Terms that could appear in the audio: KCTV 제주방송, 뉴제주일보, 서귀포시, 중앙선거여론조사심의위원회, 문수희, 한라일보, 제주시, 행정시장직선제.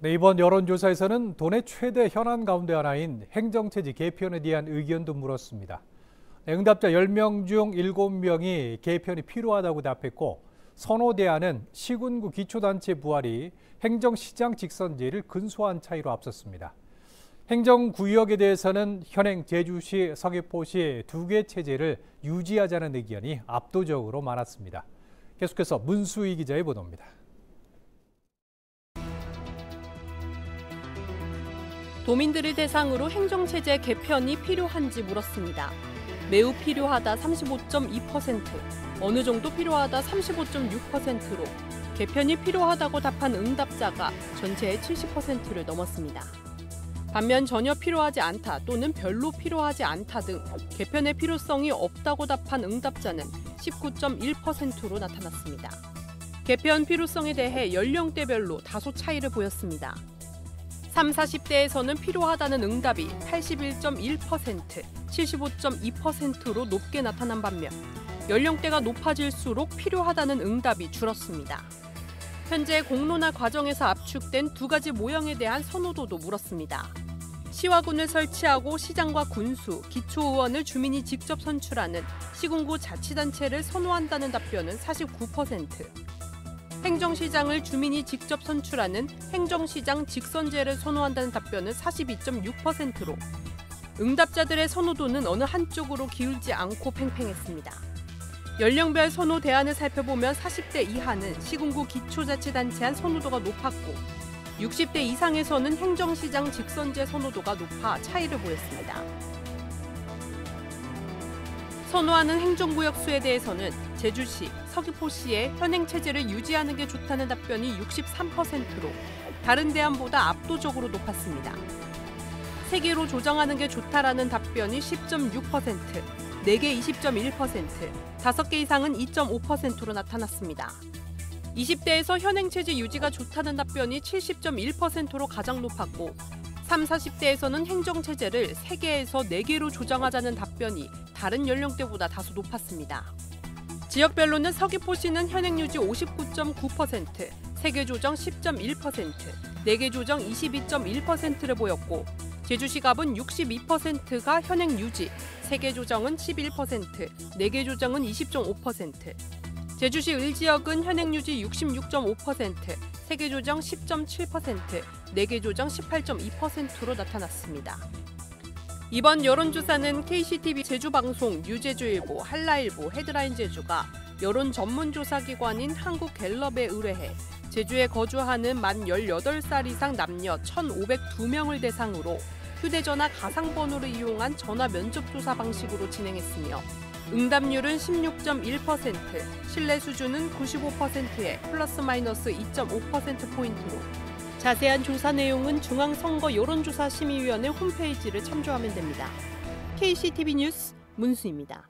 네, 이번 여론조사에서는 돈의 최대 현안 가운데 하나인 행정체제 개편에 대한 의견도 물었습니다. 네, 응답자 10명 중 7명이 개편이 필요하다고 답했고, 선호대안은 시군구 기초단체 부활이 행정시장 직선제를 근소한 차이로 앞섰습니다. 행정구역에 대해서는 현행 제주시, 서귀포시 2개 체제를 유지하자는 의견이 압도적으로 많았습니다. 계속해서 문수희 기자의 보도입니다. 도민들을 대상으로 행정체제 개편이 필요한지 물었습니다. 매우 필요하다 35.2%, 어느 정도 필요하다 35.6%로 개편이 필요하다고 답한 응답자가 전체의 70%를 넘었습니다. 반면 전혀 필요하지 않다 또는 별로 필요하지 않다 등 개편의 필요성이 없다고 답한 응답자는 19.1%로 나타났습니다. 개편 필요성에 대해 연령대별로 다소 차이를 보였습니다. 3, 40대에서는 필요하다는 응답이 81.1%, 75.2%로 높게 나타난 반면 연령대가 높아질수록 필요하다는 응답이 줄었습니다. 현재 공론화 과정에서 압축된 두 가지 모형에 대한 선호도도 물었습니다. 시와 군을 설치하고 시장과 군수, 기초의원을 주민이 직접 선출하는 시군구 자치단체를 선호한다는 답변은 49%, 행정시장을 주민이 직접 선출하는 행정시장 직선제를 선호한다는 답변은 42.6%로 응답자들의 선호도는 어느 한쪽으로 기울지 않고 팽팽했습니다. 연령별 선호 대안을 살펴보면 40대 이하는 시군구 기초자치단체안 선호도가 높았고 60대 이상에서는 행정시장 직선제 선호도가 높아 차이를 보였습니다. 선호하는 행정구역 수에 대해서는 제주시, 서귀포시의 현행 체제를 유지하는 게 좋다는 답변이 63%로 다른 대안보다 압도적으로 높았습니다. 3개로 조정하는 게 좋다라는 답변이 10.6%, 4개 20.1%, 5개 이상은 2.5%로 나타났습니다. 20대에서 현행 체제 유지가 좋다는 답변이 70.1%로 가장 높았고 3, 40대에서는 행정 체제를 3개에서 4개로 조정하자는 답변이 다른 연령대보다 다소 높았습니다. 지역별로는 서귀포시는 현행 유지 59.9%, 3개 조정 10.1%, 4개 조정 22.1%를 보였고 제주시 갑은 62%가 현행 유지, 3개 조정은 11%, 4개 조정은 20.5%. 제주시 을지역은 현행 유지 66.5%, 3개 조정 10.7%, 4개 조정 18.2%로 나타났습니다. 이번 여론조사는 KCTV 제주방송, 뉴제주일보, 한라일보, 헤드라인 제주가 여론 전문조사기관인 한국갤럽에 의뢰해 제주에 거주하는 만 18살 이상 남녀 1,502명을 대상으로 휴대전화 가상번호를 이용한 전화 면접조사 방식으로 진행했으며 응답률은 16.1%, 신뢰 수준은 95%에 플러스 마이너스 2.5%포인트로 자세한 조사 내용은 중앙선거여론조사심의위원회 홈페이지를 참조하면 됩니다. KCTV 뉴스 문수입니다.